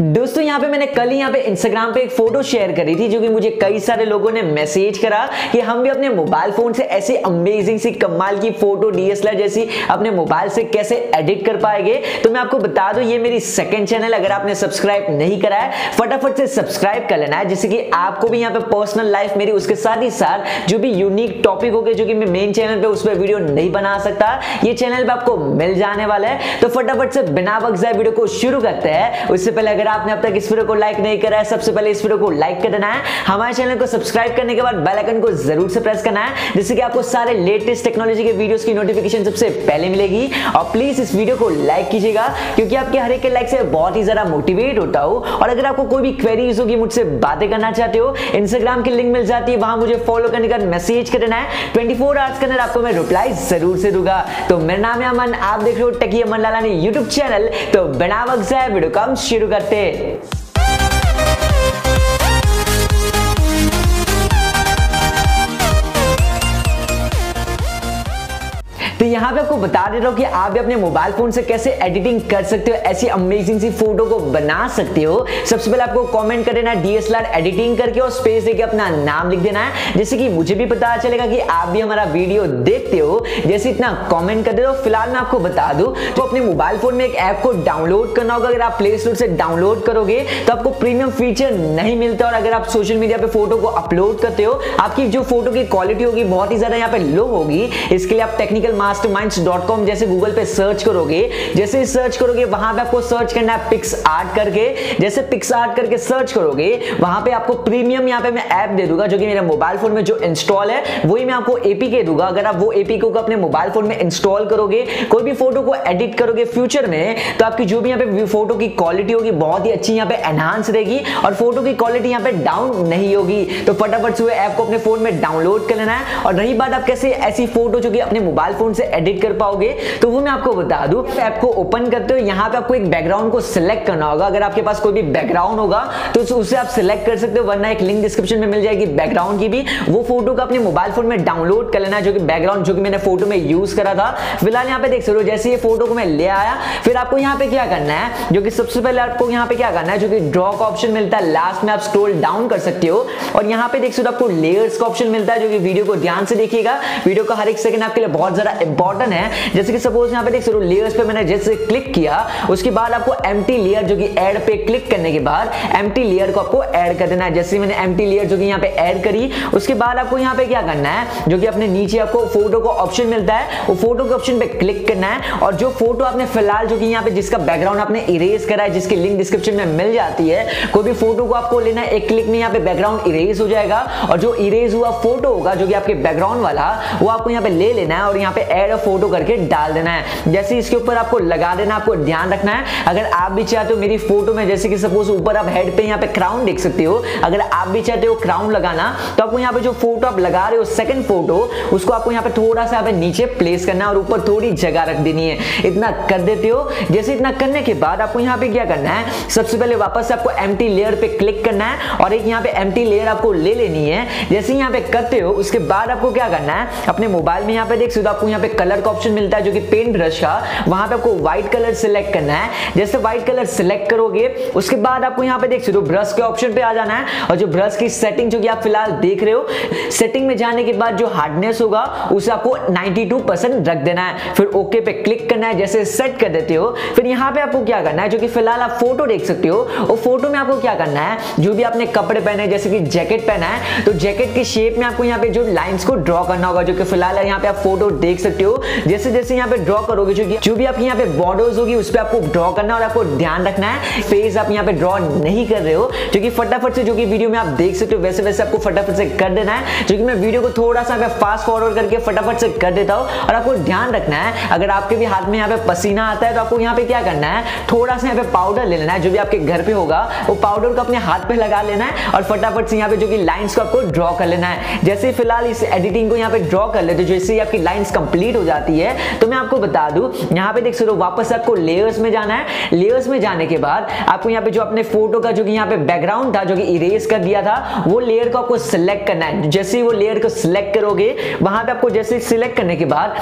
दोस्तों यहाँ पे मैंने कल ही यहाँ पे इंस्टाग्राम पे एक फोटो शेयर करी थी जो कि मुझे कई सारे लोगों ने मैसेज करा कि हम भी अपने मोबाइल फोन से ऐसी अमेजिंग सी कमाल की फोटो डीएसएलआर जैसी अपने मोबाइल से कैसे एडिट कर पाएंगे। तो मैं आपको बता दूं ये मेरी सेकंड चैनल, अगर आपने सब्सक्राइब नहीं करा है फटाफट से सब्सक्राइब कर लेना है, जिससे कि आपको भी यहाँ पे पर्सनल लाइफ मेरी उसके साथ ही साथ जो भी यूनिक टॉपिक होगा जो कि मैं मेन चैनल पे उस पर वीडियो नहीं बना सकता, ये चैनल पे आपको मिल जाने वाला है। तो फटाफट से बिना वक्त जाए वीडियो को शुरू करते हैं। उससे पहले अगर आपने अब तक इस वीडियो को लाइक नहीं करा है सबसे पहले इस वीडियो को लाइक कर देना है, हमारे चैनल को सब्सक्राइब करने के बाद बेल आइकन को जरूर से प्रेस करना है जिससे कि आपको सारे लेटेस्ट टेक्नोलॉजी के वीडियोस की नोटिफिकेशन सबसे पहले मिलेगी। और प्लीज इस वीडियो को लाइक कीजिएगा क्योंकि आपके हर एक लाइक से बहुत ही ज्यादा मोटिवेट होता हूं। और अगर आपको कोई भी क्वेरीज होगी, मुझसे बातें करना चाहते हो, इंस्टाग्राम की लिंक मिल जाती है, वहां मुझे फॉलो करने का मैसेज कर देना है, 24 आवर्स के अंदर आपको मैं रिप्लाई जरूर से दूंगा। तो मेरा नाम है अमन, आप देख रहे हो टेकी अमन लालानी यूट्यूब चैनल। तो बिना वक्त जाए वीडियो को हम शुरू करते हैं। तो यहाँ पे आपको बता दे रहा हूँ कि आप भी अपने मोबाइल फोन से कैसे एडिटिंग कर सकते हो, ऐसी अमेजिंग सी फोटो को बना सकते हो। सबसे पहले आपको कमेंट कर देना डीएसएलआर एडिटिंग करके और स्पेस देके अपना नाम लिख देना है, जैसे कि मुझे भी पता चलेगा कि आप भी हमारा वीडियो देखते हो। जैसे इतना कॉमेंट कर दे रहे हो। फिलहाल मैं आपको बता दूं तो अपने मोबाइल फोन में एक ऐप को डाउनलोड करना होगा। अगर आप प्ले स्टोर से डाउनलोड करोगे तो आपको प्रीमियम फीचर नहीं मिलता, और अगर आप सोशल मीडिया पे फोटो को अपलोड करते हो आपकी जो फोटो की क्वालिटी होगी बहुत ही ज्यादा यहाँ पे लो होगी। इसके लिए आप टेक्निकल masterminds.com जैसे गूगल पे सर्च करोगे, जैसे ही सर्च करोगे वहां पे आपको सर्च करना है पिक्स आर्ट करके। जैसे पिक्स आर्ट करके सर्च करोगे वहां पे आपको प्रीमियम यहाँ पे मैं ऐप दे दूंगा जो कि मेरे मोबाइल फोन में जो इंस्टॉल है वही मैं आपको एपीके दूंगा। अगर आप वो एपीके को अपने मोबाइल फोन में इंस्टॉल करोगे, कोई भी फोटो को एडिट करोगे फ्यूचर में, तो आपकी जो भी यहाँ पे फोटो की क्वालिटी होगी बहुत ही अच्छी यहाँ पे एनहांस रहेगी और फोटो की क्वालिटी यहाँ पे डाउन नहीं होगी। तो फटाफट से ऐप को अपने फोन में डाउनलोड कर लेना है। और रही बात आप कैसे ऐसी फोटो जो कि अपने मोबाइल फोन से एडिट कर पाओगे, तो वो मैं आपको बता दूं। ऐप को ओपन करते हो, यहाँ पे आपको एक बैकग्राउंड को सिलेक्ट करना होगा। अगर आपके पास कोई भी बैकग्राउंड होगा तो उसे आप सिलेक्ट कर सकते हो, वरना एक लिंक डिस्क्रिप्शन में मिल जाएगी बैकग्राउंड की भी। वो फोटो का अपने मोबाइल फोन में डाउनलोड कर लेना है, जो कि बैकग्राउंड जो कि मैंने फोटो में यूज करा था। फिलहाल यहाँ पे देख सकते हो जैसे ये फोटो को मैं ले आया, फिर आपको यहाँ पे क्या करना है जो कि सबसे पहले आपको यहाँ पे क्या करना है जो कि ड्रॉ का ऑप्शन मिलता है, लास्ट में आप स्क्रोल डाउन कर सकते हो और यहाँ पे देख सकते हो आपको लेयर्स का ऑप्शन मिलता है। जो कि वीडियो को ध्यान से देखिएगा, वीडियो का हर एक सेकंड आपके लिए बहुत ज्यादा इंपॉर्टेंट है। जैसे कि सपोज यहाँ पे देख सकते हो लेयर्स पे मैंने जैसे क्लिक किया, उसके बाद आपको एम्प्टी लेयर जो कि ऐड पे क्लिक करने के बाद एम्प्टी लेयर को आपको ऐड कर देना है। जैसे मैंने एम्प्टी लेयर जो कि यहाँ पे ऐड करी, उसके बाद आपको यहाँ पे क्या करना है जो कि अपने नीचे आपको फोटो का ऑप्शन मिलता है, वो फोटो के ऑप्शन पे क्लिक करना है। और जो फोटो आपने फिलहाल जो कि यहाँ पे जिसका बैकग्राउंड आपने इरेज करा है, जिसकी लिंक डिस्क्रिप्शन में मिल जाती है, कोई भी फोटो को आपको लेना है, एक क्लिक में यहाँ पे बैकग्राउंड इरेज हो जाएगा। और जो इरेज हुआ फोटो होगा जो कि आपके बैकग्राउंड वाला, वो आपको यहाँ पे ले लेना है और यहाँ पे ऐड फोटो करके डाल देना है। जैसे इसके ऊपर आपको लगा देना, आपको ध्यान रखना है। अगर आप भी चाहते हो मेरी फोटो में, जैसे कि सपोज ऊपर आप हेड पे यहाँ पे क्राउन देख सकते हो, अगर आप भी चाहते हो क्राउन लगाना तो आपको यहाँ पे जो फोटो आप लगा रहे हो सेकंड फोटो, उसको आपको यहाँ पे थोड़ा सा यहाँ पे नीचे प्लेस करना है और ऊपर थोड़ी जगह रख देनी है। इतना कर देते हो। जैसे इतना करने के बाद आपको यहाँ पे क्या करना है, सबसे पहले वापस से आपको एम्प्टी लेयर पे क्लिक करना है और एक यहाँ पे एम्प्टी लेयर आपको ले लेनी है। जैसे यहाँ पे करते हो उसके बाद आपको क्या करना है, अपने मोबाइल में यहाँ पे देख सकते हो आपको यहाँ पे कलर का ऑप्शन मिलता है जो कि पेन ब्रश का, वहां पे आपको व्हाइट कलर सिलेक्ट करना है। जैसे व्हाइट कलर सिलेक्ट करोगे उसके बाद आपको यहाँ पे देख सकते हो ब्रश के ऑप्शन पे आ जाना है और जो ब्रश की सेटिंग जो कि आप फिलहाल देख रहे हो, सेटिंग में जाने के बाद जो हार्डनेस होगा उसे आपको 92% रख देना है, फिर ओके पे क्लिक करना है। जैसे सेट कर देते हो फिर यहाँ पे आपको क्या करना है, जो कि फिलहाल आप फोटो देख सकते हो, और फोटो में आपको क्या करना है जो भी आपने कपड़े पहने, जैसे कि जैकेट पहना है, तो जैकेट के शेप में आपको यहाँ पे जो लाइन्स को ड्रॉ करना होगा, जो कि फिलहाल यहाँ पे आप फोटो देख सकते हो। जैसे जैसे यहाँ पे ड्रॉ करोगे जो भी आपकी यहाँ पे बॉर्डर्स होगी उस पे आपको ड्रॉ करना है और आपको ध्यान रखना है फेस आप यहाँ पे ड्रॉ नहीं कर रहे हो, क्योंकि फटाफट से जो कि वीडियो में आप देख सकते हो वैसे वैसे आपको फटाफट से कर देना है। जो कि मैं वीडियो को थोड़ा सा फास्ट फॉरवर्ड करके फटाफट से कर देता हूँ। और आपको ध्यान रखना है अगर आपके भी हाथ में यहाँ पे पसीना आता है तो आपको यहाँ पे क्या करना है, थोड़ा सा यहाँ पे पाउडर ले लेना है जो भी आपके घर पे होगा, वो पाउडर को अपने हाथ पे लगा लेना है और फटाफट से यहाँ पे जो कि लाइन्स को आपको ड्रॉ कर लेना है। जैसे फिलहाल इस एडिटिंग को यहाँ पे ड्रॉ कर लेते हो, जैसे आपकी लाइन्स कंप्लीट कंप्लीट हो जाती है। तो मैं आपको बता दूं, यहाँ पे देख सकते हो वापस आपको लेयर्स में जाना है। लेयर्स में जाने के बाद आपको यहाँ पे जो अपने फोटो का जो कि यहाँ पे बैकग्राउंड था जो कि इरेज कर दिया था, वो लेयर को आपको सिलेक्ट करना है। जैसे ही वो लेयर को सिलेक्ट करोगे, वहां पे आपको जैसे सिलेक्ट करने के बाद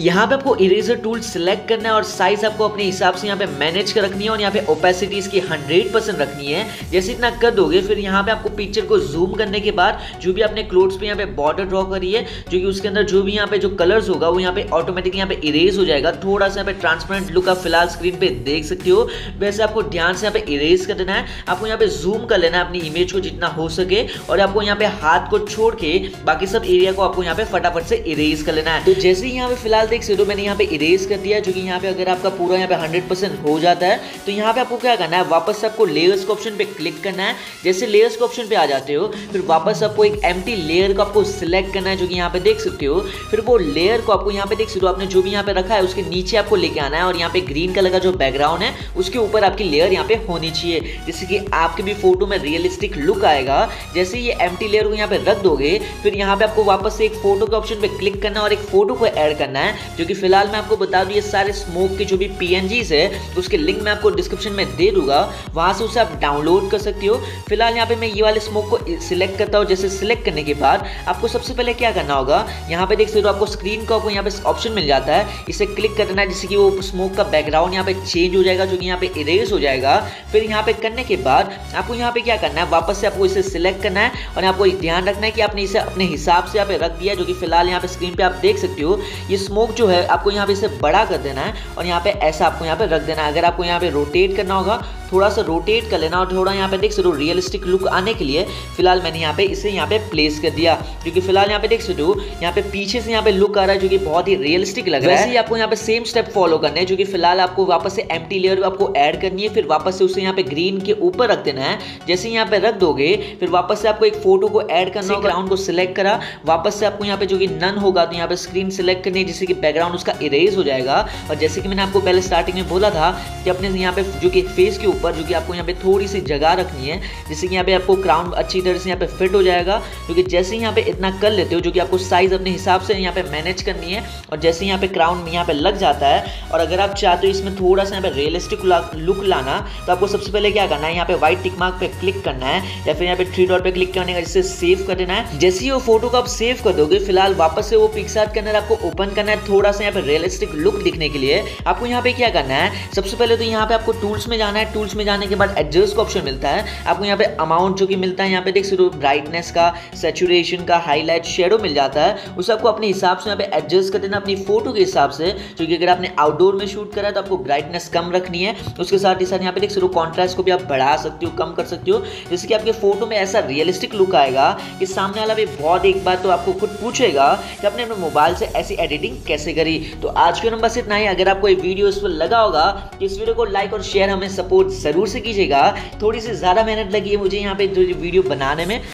यहाँ पे आपको इरेजर टूल सिलेक्ट करना है और साइज आपको अपने हिसाब से यहाँ पे मैनेज कर रखनी है और यहाँ पे ओपेसिटी इसकी 100% रखनी है। जैसे इतना कर दोगे, फिर यहाँ पे आपको पिक्चर को जूम करने के बाद जो भी आपने क्लोथ्स पे यहाँ पे बॉर्डर ड्रॉ करी है, जो कि उसके अंदर जो भी यहाँ पे जो कलर्स होगा वो यहाँ पे ऑटोमेटिकली यहाँ पे इरेज हो जाएगा। थोड़ा सा यहाँ पे ट्रांसपेरेंट लुक आप फिलहाल स्क्रीन पे देख सकते हो। वैसे आपको ध्यान से यहाँ पे इरेज कर देना है, आपको यहाँ पे जूम कर लेना है अपनी इमेज को जितना हो सके और आपको यहाँ पे हाथ को छोड़ के बाकी सब एरिया को आपको यहाँ पे फटाफट से इरेज कर लेना है। तो जैसे ही यहाँ पे फिलहाल देख सकते हो मैंने यहाँ पे इरेज कर दिया, जो कि यहाँ पे अगर आपका पूरा यहाँ पे 100% हो जाता है तो यहाँ पे आपको क्या करना है, वापस से आपको लेयर्स के ऑप्शन पे क्लिक करना है। जैसे लेयर्स के ऑप्शन पे आ जाते हो, फिर वापस आपको एक एम्प्टी लेयर को आपको सिलेक्ट करना है जो कि यहाँ पे देख सकते हो। फिर वो लेयर को आपको यहाँ पे देख सकते हो आपने जो भी यहाँ पे रखा है उसके नीचे आपको लेके आना है और यहाँ पे ग्रीन कलर का जो बैकग्राउंड है उसके ऊपर आपकी लेयर यहाँ पे होनी चाहिए, जिससे कि आपके भी फोटो में रियलिस्टिक लुक आएगा। जैसे ये एम्प्टी लेयर को यहाँ पे रख दोगे, फिर यहाँ पे आपको वापस से एक फोटो के ऑप्शन पे क्लिक करना है और एक फोटो को ऐड करना है, जो कि फिलहाल मैं आपको बता दूं ये सारे स्मोक के जो भी PNGs है उसके लिंक मैं आपको डिस्क्रिप्शन में दे दूंगा, वहां से उसे आप डाउनलोड कर सकते हो। फिलहाल यहाँ पे मैं ये वाले स्मोक को सिलेक्ट करता हूँ। जैसे सिलेक्ट करने के बाद आपको सबसे पहले क्या करना होगा, यहाँ पे देख सकते हो आपको स्क्रीन का आपको यहाँ पे ऑप्शन मिल जाता है, इसे क्लिक करना है जिससे कि वो स्मोक का बैकग्राउंड यहाँ पे चेंज हो जाएगा, जो कि यहाँ पे इरेज हो जाएगा। फिर यहाँ पे करने के बाद आपको यहाँ पे क्या करना है, वापस से आपको इसे सिलेक्ट करना है और आपको ध्यान रखना है कि आपने इसे अपने हिसाब से यहाँ पे रख दिया, जो कि फिलहाल यहाँ पे स्क्रीन पे आप देख सकते हो। ये स्मोक जो है आपको यहाँ पे इसे बड़ा कर देना है और यहाँ पे ऐसा आपको यहाँ पे रख देना है। अगर आपको यहाँ पे रोटेट करना होगा, थोड़ा सा रोटेट कर लेना और थोड़ा यहाँ पे देख सकते हो रियलिस्टिक लुक आने के लिए फिलहाल मैंने यहाँ पे इसे यहाँ पे प्लेस कर दिया, जो कि फिलहाल यहाँ पे देख सकते हो यहाँ पे पीछे से यहाँ पे लुक आ रहा है जो कि बहुत ही रियलिस्टिक लग रहा है। वैसे ही आपको यहाँ पे सेम स्टेप फॉलो करना है, जो कि फिलहाल आपको वापस से एम्प्टी लेयर आपको ऐड करनी है, फिर वापस से उसे यहाँ पे ग्रीन के ऊपर रख देना है। जैसे यहाँ पे रख दोगे, फिर वापस से आपको एक फोटो को ऐड करना है, ग्राउंड को सिलेक्ट करा, वापस से आपको यहाँ पे जो कि नन होगा तो यहाँ पे स्क्रीन सिलेक्ट करनी है जिससे कि बैकग्राउंड उसका इरेज हो जाएगा। और जैसे कि मैंने आपको पहले स्टार्टिंग में बोला था कि अपने यहाँ पे जो कि फेस के ऊपर जो कि आपको यहाँ पे थोड़ी सी जगह रखनी है, जिससे कि यहाँ पे आपको क्राउन अच्छी तरह से यहाँ पे फिट हो जाएगा, क्योंकि जैसे ही यहाँ पे इतना कर लेते हो, जो कि आपको साइज अपने हिसाब से यहाँ पे मैनेज करनी है और जैसे यहाँ पे क्राउन यहाँ पे लग जाता है। और अगर आप चाहते हो इसमें थोड़ा सा यहाँ पे रियलिस्टिक लुक लाना, तो आपको सबसे पहले क्या करना है, यहाँ पे व्हाइट टिक मार्क पे क्लिक करना है या फिर यहाँ पे 3 डॉट पे क्लिक करने का, जिससे सेव कर देना है। जैसे ही वो फोटो को आप सेव कर दोगे, फिलहाल वापस से वो पिक्सआर्ट के अंदर आपको ओपन करना है। थोड़ा सा यहाँ पे रियलिस्टिक लुक दिखने के लिए आपको यहाँ पे क्या करना है, सबसे पहले तो यहाँ पे आपको टूल्स में जाना है। टूल्स में जाने के बाद एडजस्ट का ऑप्शन मिलता है, आपको यहाँ पे अमाउंट जो कि मिलता है, यहाँ पे देख सकते हो ब्राइटनेस का, सैचुरेशन का, हाईलाइट, शेडो मिल जाता है, उसे आपको अपने हिसाब से यहाँ पे एडजस्ट कर देना अपनी फोटो के हिसाब से। क्योंकि अगर आपने आउटडोर में शूट करा है तो आपको ब्राइटनेस कम रखनी है, उसके साथ ही साथ यहाँ पे देख सकते हो कॉन्ट्रास्ट को भी आप बढ़ा सकते हो, कम कर सकते हो, जिससे कि आपके फोटो में ऐसा रियलिस्टिक लुक आएगा कि सामने वाला भी बहुत एक बार तो आपको खुद पूछेगा कि आपने अपने मोबाइल से ऐसी एडिटिंग कैसे करी। तो आज के नंबर से इतना ही। अगर आपको ये वीडियो इस पर लगा होगा तो इस वीडियो को लाइक और शेयर हमें सपोर्ट जरूर से कीजिएगा। थोड़ी सी ज़्यादा मेहनत लगी है मुझे यहाँ पे वीडियो बनाने में।